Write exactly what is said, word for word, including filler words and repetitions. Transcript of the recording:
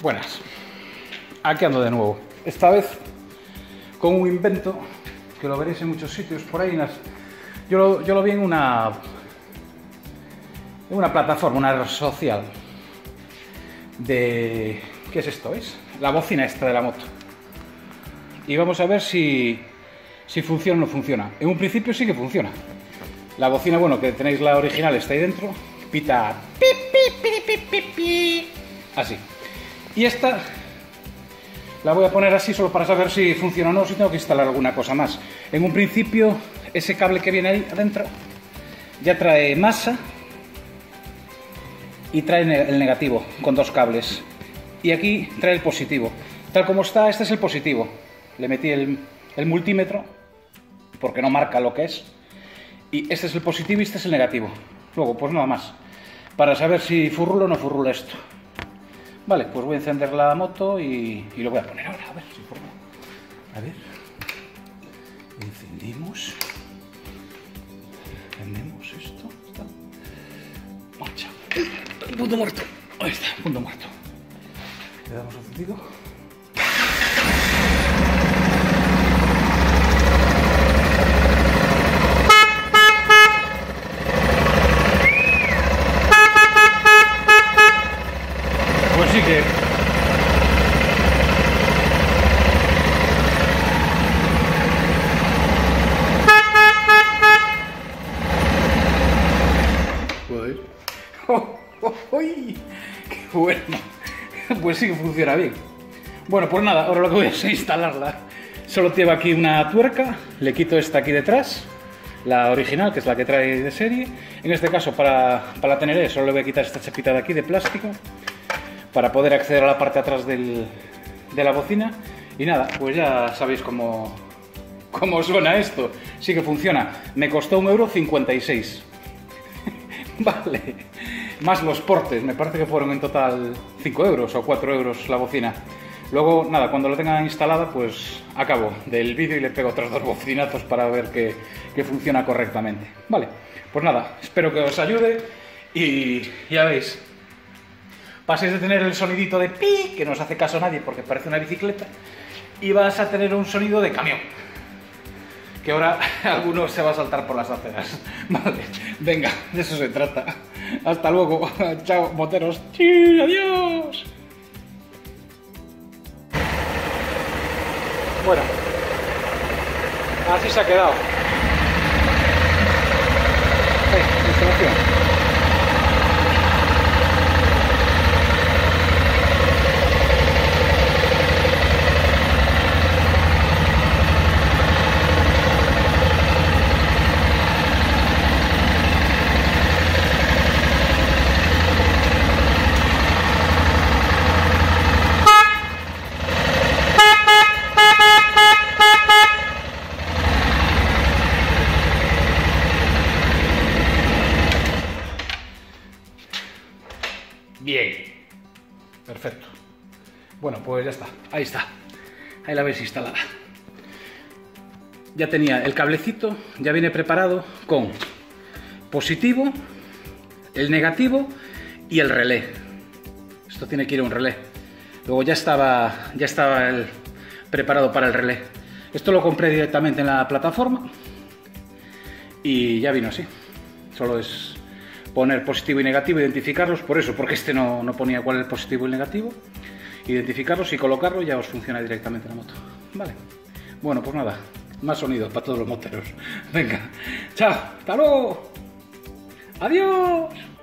Buenas, aquí ando de nuevo, esta vez con un invento que lo veréis en muchos sitios por ahí. En las... yo, lo, yo lo vi en una, en una plataforma, una red social de... ¿qué es esto? ¿Veis? La bocina esta de la moto. Y vamos a ver si, si funciona o no funciona. En un principio sí que funciona. La bocina, bueno, que tenéis la original, está ahí dentro, pita así. Y esta la voy a poner así solo para saber si funciona o no, si tengo que instalar alguna cosa más. En un principio, ese cable que viene ahí adentro ya trae masa y trae el negativo con dos cables. Y aquí trae el positivo. Tal como está, este es el positivo. Le metí el, el multímetro porque no marca lo que es. Y este es el positivo y este es el negativo. Luego, pues nada más. Para saber si furrula o no furrula esto. Vale, pues voy a encender la moto y, y lo voy a poner ahora. A ver si furrula. A ver. Encendimos. Encendemos esto. Está. Marcha. Punto muerto. Ahí está, punto muerto. Le damos al encendido. ¡Qué bueno! Pues sí que funciona bien. Bueno, pues nada, ahora lo que voy a hacer es instalarla. Solo llevo aquí una tuerca, le quito esta aquí detrás, la original, que es la que trae de serie. En este caso, para, para la Teneré, solo le voy a quitar esta chapita de aquí de plástico para poder acceder a la parte de atrás del, de la bocina. Y nada, pues ya sabéis cómo, cómo suena esto. Sí que funciona. Me costó un euro cincuenta y seis. Vale. Más los portes, me parece que fueron en total cinco euros o cuatro euros la bocina. Luego, nada, cuando lo tenga instalada, pues acabo del vídeo y le pego otros dos bocinazos para ver que, que funciona correctamente. Vale, pues nada, espero que os ayude y ya veis, paséis de tener el sonidito de pi, que no os hace caso nadie porque parece una bicicleta, y vas a tener un sonido de camión, que ahora alguno se va a saltar por las aceras. Vale, venga, de eso se trata. Hasta luego. Chao, moteros. ¡Sí, adiós! Bueno, así se ha quedado. Eh, instalación. Bien, perfecto. Bueno, pues ya está, ahí está, ahí la veis instalada. Ya tenía el cablecito, ya viene preparado con positivo, el negativo y el relé. Esto tiene que ir a un relé. Luego ya estaba, ya estaba el, preparado para el relé. Esto lo compré directamente en la plataforma y ya vino así. Solo es poner positivo y negativo, identificarlos, por eso, porque este no, no ponía cuál es el positivo y el negativo, identificarlos y colocarlo, ya os funciona directamente la moto. Vale, bueno, pues nada, más sonido para todos los moteros. Venga, chao, hasta luego, adiós.